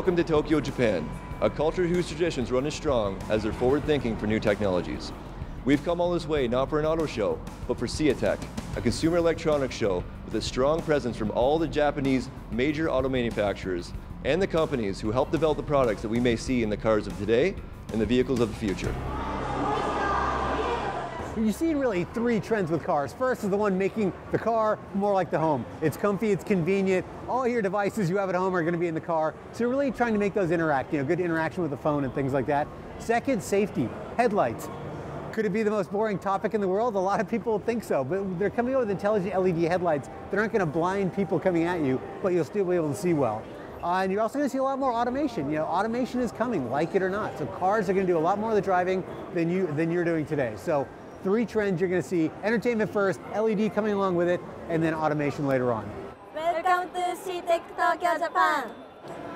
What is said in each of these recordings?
Welcome to Tokyo, Japan, a culture whose traditions run as strong as they're forward-thinking for new technologies. We've come all this way not for an auto show, but for CEATEC, a consumer electronics show with a strong presence from all the Japanese major auto manufacturers and the companies who help develop the products that we may see in the cars of today and the vehicles of the future. You see really three trends with cars. First is the one making the car more like the home. It's comfy, it's convenient. All your devices you have at home are going to be in the car. So you're really trying to make those interact, good interaction with the phone and things like that. Second, safety, headlights. Could it be the most boring topic in the world? A lot of people think so, but they're coming up with intelligent LED headlights that aren't going to blind people coming at you, but you'll still be able to see well. And you're also going to see a lot more automation. Automation is coming, like it or not. So cars are going to do a lot more of the driving than you're doing today. So three trends you're going to see: entertainment first, LED coming along with it, and then automation later on. Welcome to CEATEC Tokyo, Japan.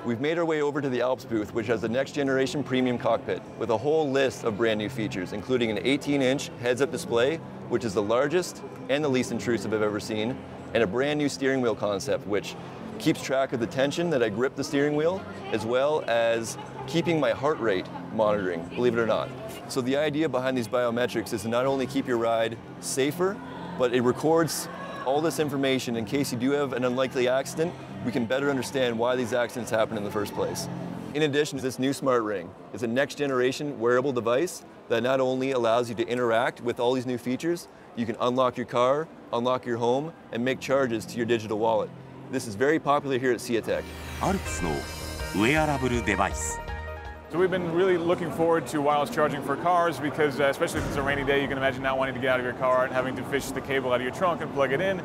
We've made our way over to the Alps booth, which has the next generation premium cockpit with a whole list of brand new features, including an 18-inch heads-up display, which is the largest and the least intrusive I've ever seen, and a brand new steering wheel concept, which keeps track of the tension that I grip the steering wheel, as well as keeping my heart rate monitoring, believe it or not. So the idea behind these biometrics is to not only keep your ride safer, but it records all this information in case you do have an unlikely accident. We can better understand why these accidents happen in the first place. In addition, this new smart ring is a next generation wearable device that not only allows you to interact with all these new features, you can unlock your car, unlock your home, and make charges to your digital wallet. This is very popular here at CEATEC. Alps no wearable device. So we've been really looking forward to wireless charging for cars because, especially if it's a rainy day, you can imagine not wanting to get out of your car and having to fish the cable out of your trunk and plug it in.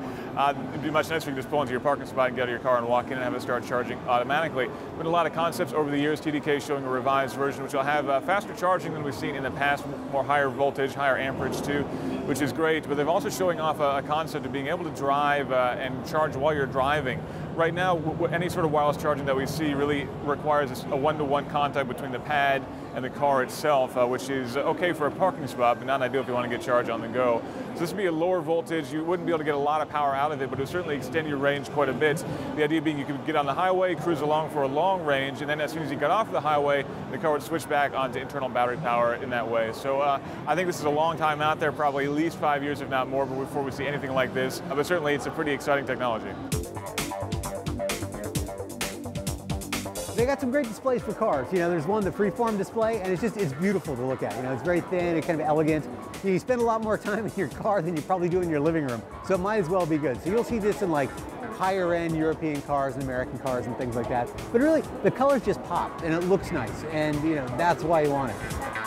It'd be much nicer if you could just pull into your parking spot and get out of your car and walk in and have it start charging automatically. But a lot of concepts over the years, TDK showing a revised version which will have faster charging than we've seen in the past, more higher voltage, higher amperage too, which is great. But they're also showing off a concept of being able to drive and charge while you're driving. Right now, any sort of wireless charging that we see really requires a one-to-one contact between the pad and the car itself, which is okay for a parking spot, but not ideal if you want to get charged on the go. So this would be a lower voltage. You wouldn't be able to get a lot of power out of it, but it would certainly extend your range quite a bit. The idea being you could get on the highway, cruise along for a long range, and then as soon as you got off the highway, the car would switch back onto internal battery power in that way. So I think this is a long time out there, probably at least 5 years, if not more, before we see anything like this. But certainly it's a pretty exciting technology. They got some great displays for cars. There's one, the freeform display, and it's beautiful to look at. It's very thin and kind of elegant. You spend a lot more time in your car than you probably do in your living room, so it might as well be good. So you'll see this in like higher-end European cars and American cars and things like that. But really, the colors just pop, and it looks nice, and that's why you want it.